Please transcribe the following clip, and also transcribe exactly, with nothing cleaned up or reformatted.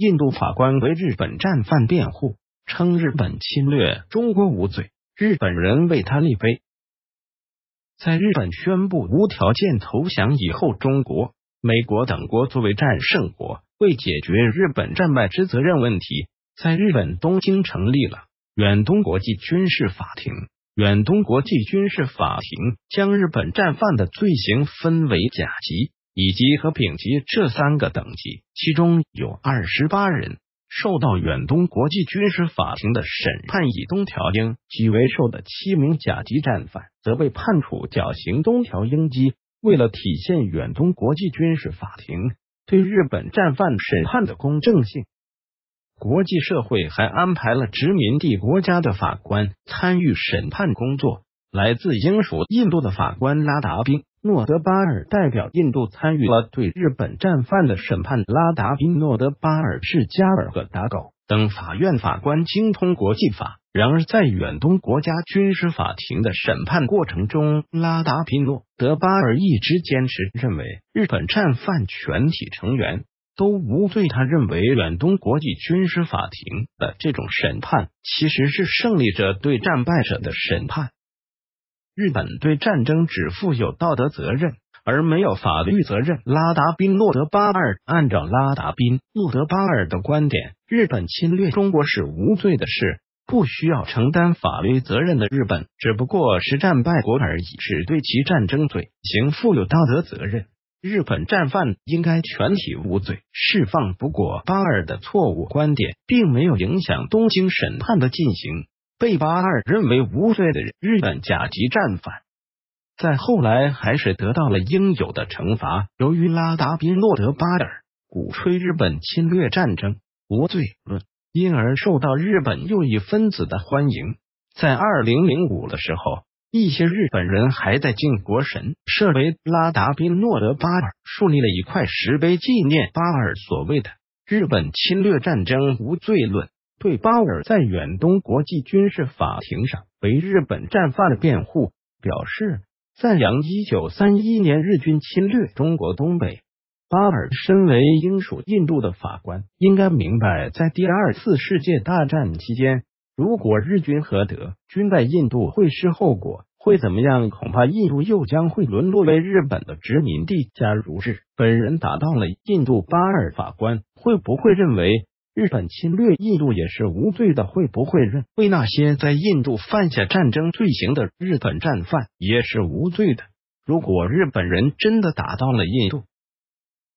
印度法官为日本战犯辩护，称日本侵略中国无罪，日本人为他立碑。在日本宣布无条件投降以后，中国、美国等国作为战胜国，为解决日本战败之责任问题，在日本东京成立了远东国际军事法庭。远东国际军事法庭将日本战犯的罪行分为甲级、乙级和丙级这三个等级，其中有二十八人受到远东国际军事法庭的审判。以东条英及为首的七名甲级战犯则被判处绞刑。东条英机为了体现远东国际军事法庭对日本战犯审判的公正性，国际社会还安排了殖民地国家的法官参与审判工作。来自英属印度的法官拉达宾诺德巴尔代表印度参与了对日本战犯的审判。拉达宾诺德巴尔是加尔各答狗等法院法官精通国际法，然而在远东国家军事法庭的审判过程中，拉达宾诺德巴尔一直坚持认为日本战犯全体成员都无罪。他认为远东国际军事法庭的这种审判其实是胜利者对战败者的审判。日本对战争只负有道德责任，而没有法律责任。拉达宾诺德巴尔按照拉达宾诺德巴尔的观点，日本侵略中国是无罪的事，不需要承担法律责任的。日本只不过是战败国而已，只对其战争罪行负有道德责任。日本战犯应该全体无罪释放。不过巴尔的错误观点并没有影响东京审判的进行，被巴尔认为无罪的日本甲级战犯在后来还是得到了应有的惩罚。由于拉达宾诺德巴尔鼓吹日本侵略战争无罪论，因而受到日本右翼分子的欢迎。在二零零五的时候，一些日本人还在靖国神社为拉达宾诺德巴尔树立了一块石碑纪念巴尔。所谓的日本侵略战争无罪论对巴尔在远东国际军事法庭上为日本战犯的辩护表示赞扬。一九三一年日军侵略中国东北，巴尔身为英属印度的法官应该明白，在第二次世界大战期间，如果日军和德军在印度会是后果会怎么样？恐怕印度又将会沦落为日本的殖民地。假如日本人打到了印度，巴尔法官会不会认为日本侵略印度也是无罪的？会不会认为那些在印度犯下战争罪行的日本战犯也是无罪的？如果日本人真的打到了印度，